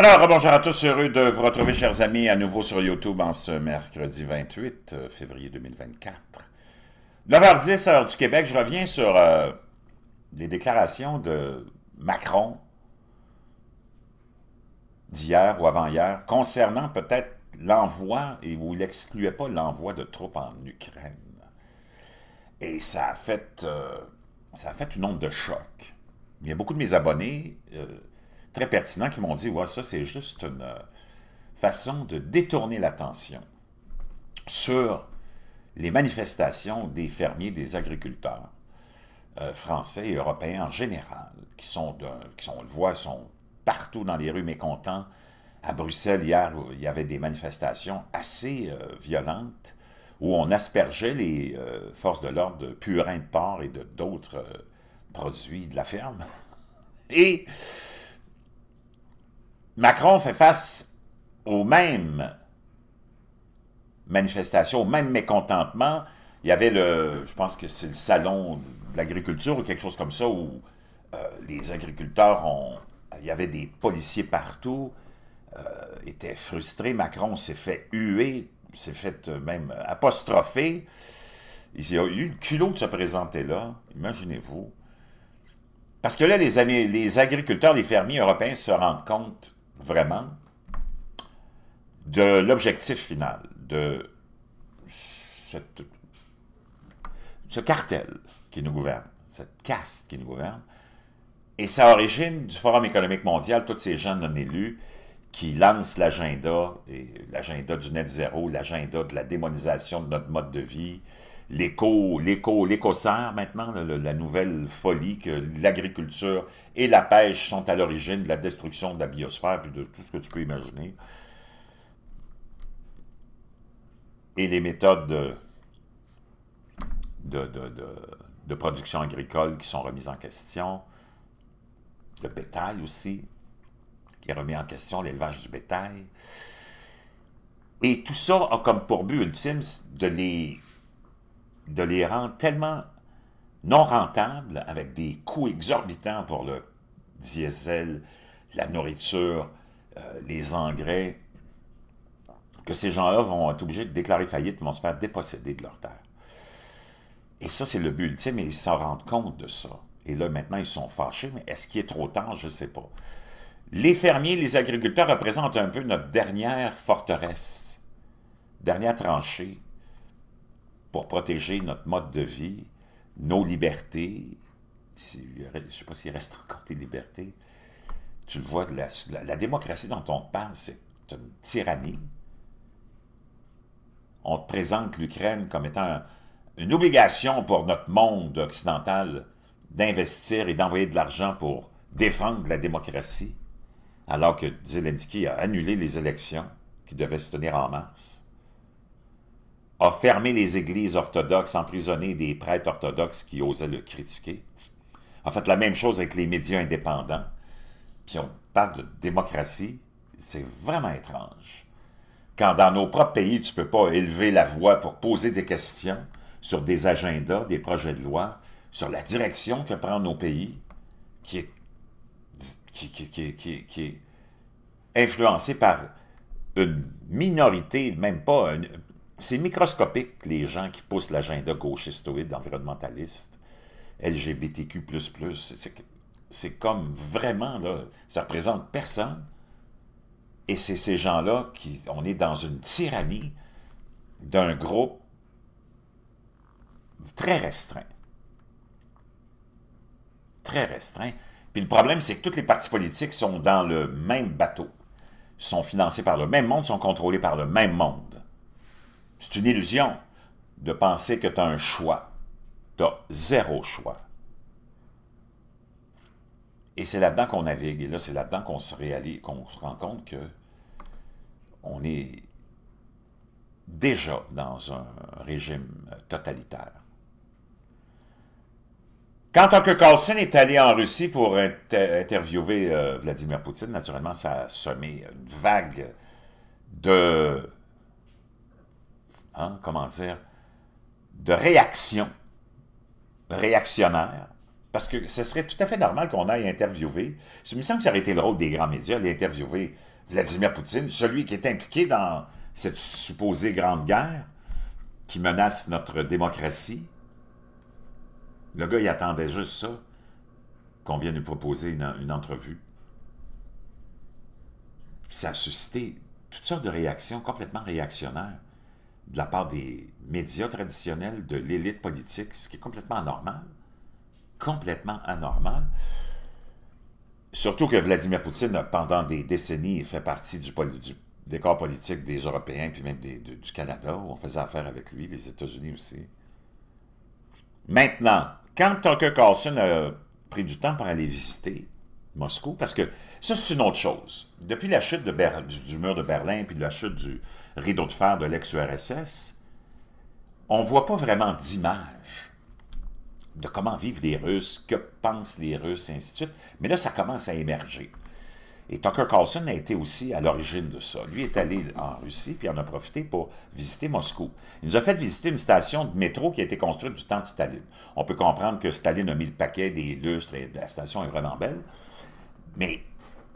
Alors, bonjour à tous, heureux de vous retrouver, chers amis, à nouveau sur YouTube en ce mercredi 28 février 2024. 9h10, heure du Québec, je reviens sur les déclarations de Macron d'hier ou avant-hier concernant peut-être l'envoi, et où il n'excluait pas l'envoi de troupes en Ukraine. Et ça a fait une onde de choc. Il y a beaucoup de mes abonnés... très pertinents qui m'ont dit « Ouais, ça, c'est juste une façon de détourner l'attention sur les manifestations des fermiers, des agriculteurs français et européens en général, qui sont, on le voit, sont partout dans les rues mécontents. À Bruxelles, hier, où il y avait des manifestations assez violentes où on aspergeait les forces de l'ordre de purin de porc et d'autres produits de la ferme. Et... Macron fait face aux mêmes manifestations, aux mêmes mécontentements. Il y avait le, je pense que c'est le salon de l'agriculture ou quelque chose comme ça, où les agriculteurs ont... Il y avait des policiers partout, étaient frustrés. Macron s'est fait huer, s'est fait même apostropher. Il a eu le culot de se présenter là, imaginez-vous. Parce que là, les agriculteurs, les fermiers européens se rendent compte vraiment de l'objectif final, de ce cartel qui nous gouverne, cette caste qui nous gouverne, et ça origine du Forum économique mondial, tous ces gens non élus qui lancent l'agenda du net zéro, l'agenda de la démonisation de notre mode de vie, l'éco-serre maintenant, la nouvelle folie que l'agriculture et la pêche sont à l'origine de la destruction de la biosphère puis de tout ce que tu peux imaginer. Et les méthodes de production agricole qui sont remises en question. Le bétail aussi, qui est remis en question, l'élevage du bétail. Et tout ça a comme pour but ultime de les rendre tellement non rentables, avec des coûts exorbitants pour le diesel, la nourriture, les engrais, que ces gens-là vont être obligés de déclarer faillite, vont se faire déposséder de leurs terres. Et ça, c'est le but ultime, et ils s'en rendent compte de ça. Et là, maintenant, ils sont fâchés, mais est-ce qu'il est trop tard? Je ne sais pas. Les fermiers, les agriculteurs représentent un peu notre dernière forteresse, dernière tranchée, pour protéger notre mode de vie, nos libertés. Je ne sais pas s'il reste encore des libertés. Tu le vois, la démocratie dont on parle, c'est une tyrannie. On te présente l'Ukraine comme étant une obligation pour notre monde occidental d'investir et d'envoyer de l'argent pour défendre la démocratie, alors que Zelensky a annulé les élections qui devaient se tenir en mars, a fermé les églises orthodoxes, emprisonné des prêtres orthodoxes qui osaient le critiquer. En fait, la même chose avec les médias indépendants. Puis on parle de démocratie, c'est vraiment étrange. Quand dans nos propres pays, tu ne peux pas élever la voix pour poser des questions sur des agendas, des projets de loi, sur la direction que prend nos pays, qui est influencée par une minorité, même pas... C'est microscopique, les gens qui poussent l'agenda gauchistoïde, environnementaliste, LGBTQ++. C'est comme vraiment, là, ça ne représente personne. Et c'est ces gens-là qui... On est dans une tyrannie d'un groupe très restreint. Très restreint. Puis le problème, c'est que tous les partis politiques sont dans le même bateau, sont financés par le même monde, sont contrôlés par le même monde. C'est une illusion de penser que tu as un choix. Tu as zéro choix. Et c'est là-dedans qu'on navigue. Et là, c'est là-dedans qu'on se réalise, qu'on se rend compte que on est déjà dans un régime totalitaire. Quand Tucker Carlson est allé en Russie pour interviewer Vladimir Poutine, naturellement, ça a semé une vague de... Hein, comment dire, de réactions réactionnaires Parce que ce serait tout à fait normal qu'on aille interviewer. Il me semble que ça aurait été le rôle des grands médias d'interviewer Vladimir Poutine, celui qui est impliqué dans cette supposée grande guerre qui menace notre démocratie. Le gars, il attendait juste ça, qu'on vienne lui proposer une entrevue. Puis ça a suscité toutes sortes de réactions complètement réactionnaires de la part des médias traditionnels, de l'élite politique, ce qui est complètement anormal. Complètement anormal. Surtout que Vladimir Poutine a, pendant des décennies, fait partie du décor politique des Européens, puis même du Canada, où on faisait affaire avec lui, les États-Unis aussi. Maintenant, quand Tucker Carlson a pris du temps pour aller visiter Moscou, parce que ça, c'est une autre chose. Depuis la chute du mur de Berlin, puis de la chute du rideau de fer de l'ex-URSS, on ne voit pas vraiment d'image de comment vivent les Russes, que pensent les Russes, et ainsi de suite. Mais là, ça commence à émerger. Et Tucker Carlson a été aussi à l'origine de ça. Lui est allé en Russie, puis en a profité pour visiter Moscou. Il nous a fait visiter une station de métro qui a été construite du temps de Staline. On peut comprendre que Staline a mis le paquet des lustres, et la station est vraiment belle. Mais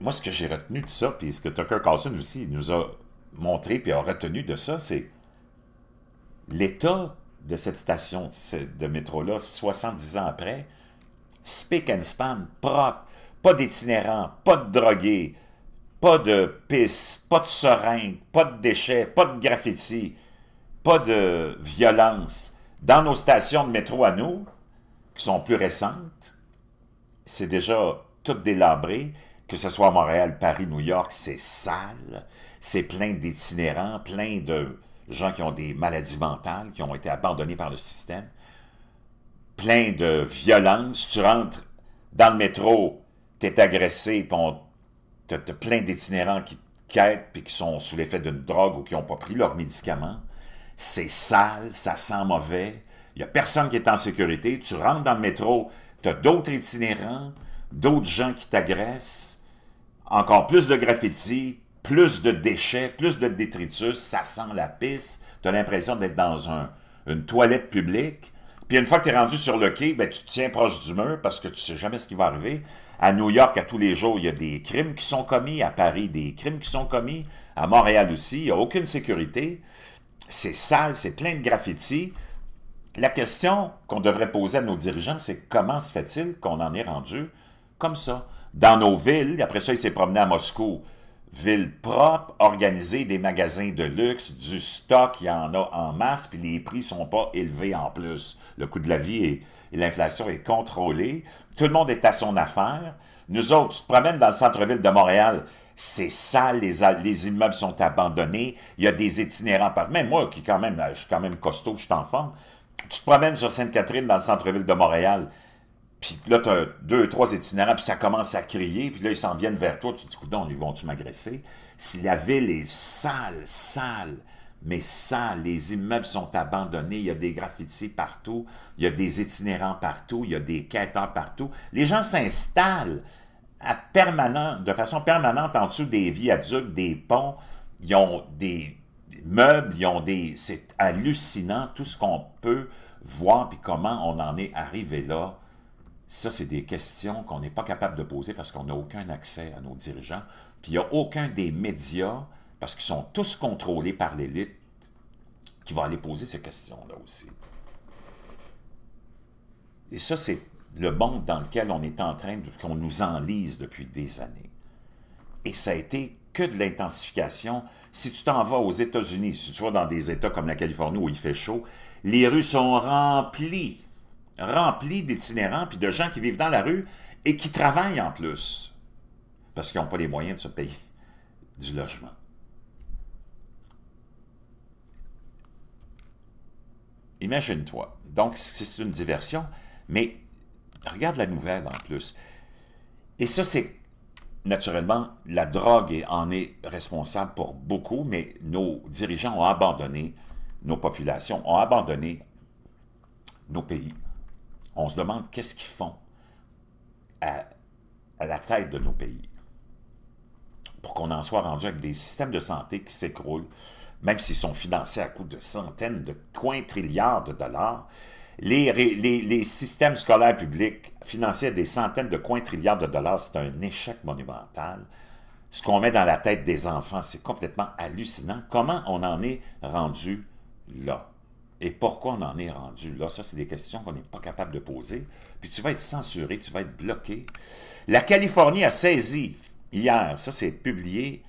moi, ce que j'ai retenu de ça, puis ce que Tucker Carlson aussi nous a montré, puis a retenu de ça, c'est l'état de cette station de métro-là, 70 ans après, spick and span, propre, pas d'itinérants, pas de drogués, pas de pisse, pas de seringues, pas de déchets, pas de graffiti, pas de violence. Dans nos stations de métro à nous, qui sont plus récentes, c'est déjà tout délabré, que ce soit à Montréal, Paris, New York, c'est sale, c'est plein d'itinérants, plein de gens qui ont des maladies mentales, qui ont été abandonnés par le système, plein de violence. Tu rentres dans le métro, tu es agressé, puis tu as plein d'itinérants qui te quittent, puis qui sont sous l'effet d'une drogue ou qui n'ont pas pris leurs médicaments. C'est sale, ça sent mauvais, il n'y a personne qui est en sécurité. Tu rentres dans le métro, tu as d'autres itinérants, d'autres gens qui t'agressent, encore plus de graffitis, plus de déchets, plus de détritus, ça sent la pisse, tu as l'impression d'être dans une toilette publique. Puis une fois que tu es rendu sur le quai, ben, tu te tiens proche du mur parce que tu ne sais jamais ce qui va arriver. À New York, à tous les jours, il y a des crimes qui sont commis. À Paris, des crimes qui sont commis. À Montréal aussi, il n'y a aucune sécurité. C'est sale, c'est plein de graffitis. La question qu'on devrait poser à nos dirigeants, c'est comment se fait-il qu'on en est rendu comme ça? Dans nos villes, après ça, il s'est promené à Moscou. Ville propre, organisée, des magasins de luxe, du stock, il y en a en masse, puis les prix ne sont pas élevés en plus. Le coût de la vie et l'inflation est contrôlée. Tout le monde est à son affaire. Nous autres, tu te promènes dans le centre-ville de Montréal, c'est sale, les immeubles sont abandonnés, il y a des itinérants partout. Même moi, qui quand même, je suis quand même costaud, je suis en forme. Tu te promènes sur Sainte-Catherine dans le centre-ville de Montréal, puis là, tu as deux, trois itinérants, puis ça commence à crier, puis là, ils s'en viennent vers toi, tu te dis, coudonc, ils vont-tu m'agresser? Si la ville est sale, sale, mais sale, les immeubles sont abandonnés, il y a des graffitis partout, il y a des itinérants partout, il y a des quêteurs partout. Les gens s'installent de façon permanente en dessous des viaducs, des ponts, ils ont des meubles, ils ont des... C'est hallucinant tout ce qu'on peut voir, puis comment on en est arrivé là. Ça, c'est des questions qu'on n'est pas capable de poser parce qu'on n'a aucun accès à nos dirigeants. Puis il n'y a aucun des médias, parce qu'ils sont tous contrôlés par l'élite, qui va aller poser ces questions-là aussi. Et ça, c'est le monde dans lequel on est en train de... qu'on nous enlise depuis des années. Et ça a été que de l'intensification. Si tu t'en vas aux États-Unis, si tu vas dans des États comme la Californie où il fait chaud, les rues sont remplies d'itinérants puis de gens qui vivent dans la rue et qui travaillent en plus parce qu'ils n'ont pas les moyens de se payer du logement. Imagine-toi. Donc, c'est une diversion, mais regarde la nouvelle en plus. Et ça, c'est naturellement, la drogue en est responsable pour beaucoup, mais nos dirigeants ont abandonné nos populations, ont abandonné nos pays. On se demande qu'est-ce qu'ils font à la tête de nos pays pour qu'on en soit rendu avec des systèmes de santé qui s'écroulent, même s'ils sont financés à coût de centaines de trilliards de dollars. Les systèmes scolaires publics financer des centaines de coins trilliards de dollars, c'est un échec monumental. Ce qu'on met dans la tête des enfants, c'est complètement hallucinant. Comment on en est rendu là? Et pourquoi on en est rendu là? Ça, c'est des questions qu'on n'est pas capable de poser. Puis tu vas être censuré, tu vas être bloqué. La Californie a saisi hier, ça c'est publié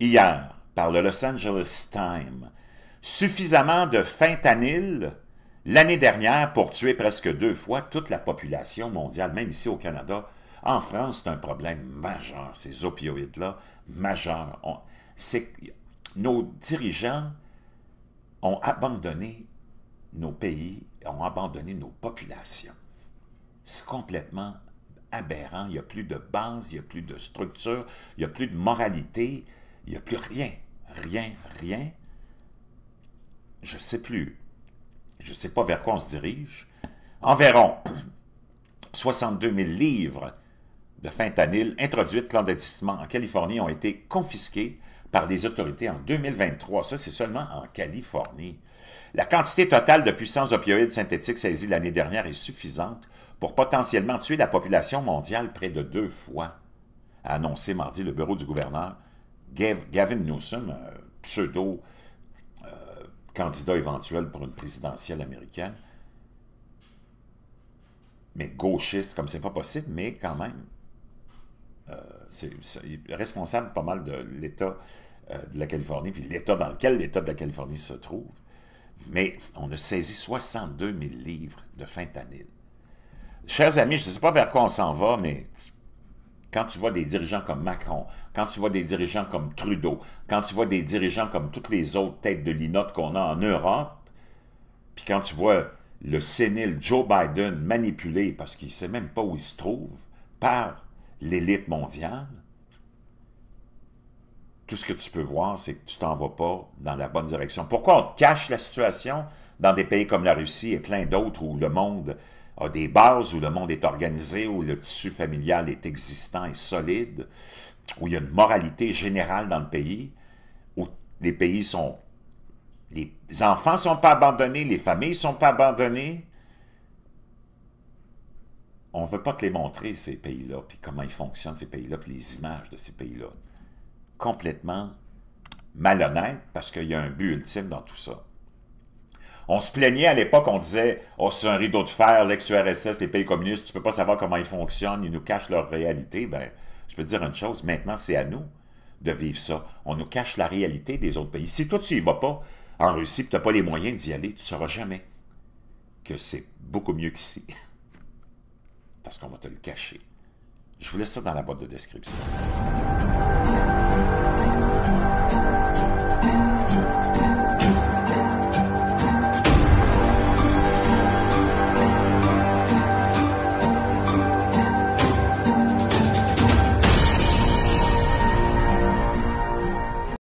hier, par le Los Angeles Times, suffisamment de fentanyl l'année dernière pour tuer presque 2 fois toute la population mondiale, même ici au Canada. En France, c'est un problème majeur, ces opioïdes-là, majeur. Nos dirigeants ont abandonné nos pays, ont abandonné nos populations. C'est complètement aberrant. Il n'y a plus de base, il n'y a plus de structure, il n'y a plus de moralité, il n'y a plus rien. Rien, rien. Je ne sais plus. Je ne sais pas vers quoi on se dirige. Environ 62 000 livres de fentanyl introduites clandestinement en Californie ont été confisqués par les autorités en 2023. Ça, c'est seulement en Californie. La quantité totale de puissance opioïde synthétique saisie l'année dernière est suffisante pour potentiellement tuer la population mondiale près de 2 fois, a annoncé mardi le bureau du gouverneur Gavin Newsom, pseudo-candidat éventuel pour une présidentielle américaine. Mais gauchiste, comme c'est pas possible, mais quand même, c'est responsable pas mal de l'État de la Californie, puis l'État dans lequel l'État de la Californie se trouve. Mais on a saisi 62 000 livres de fentanyl. Chers amis, je ne sais pas vers quoi on s'en va, mais quand tu vois des dirigeants comme Macron, quand tu vois des dirigeants comme Trudeau, quand tu vois des dirigeants comme toutes les autres têtes de linotte qu'on a en Europe, puis quand tu vois le sénile Joe Biden manipulé, parce qu'il ne sait même pas où il se trouve, par l'élite mondiale, tout ce que tu peux voir, c'est que tu ne t'en vas pas dans la bonne direction. Pourquoi on te cache la situation dans des pays comme la Russie et plein d'autres où le monde a des bases, où le monde est organisé, où le tissu familial est existant et solide, où il y a une moralité générale dans le pays, où les pays sont... Les enfants ne sont pas abandonnés, les familles ne sont pas abandonnées. On ne veut pas te les montrer, ces pays-là, puis comment ils fonctionnent, ces pays-là, puis les images de ces pays-là. Complètement malhonnête, parce qu'il y a un but ultime dans tout ça. On se plaignait à l'époque, on disait « Oh, c'est un rideau de fer, l'ex-URSS, les pays communistes, tu ne peux pas savoir comment ils fonctionnent, ils nous cachent leur réalité. » Ben, je peux te dire une chose, maintenant c'est à nous de vivre ça. On nous cache la réalité des autres pays. Si toi, tu n'y vas pas en Russie, tu n'as pas les moyens d'y aller, tu ne sauras jamais que c'est beaucoup mieux qu'ici. Parce qu'on va te le cacher. Je vous laisse ça dans la boîte de description.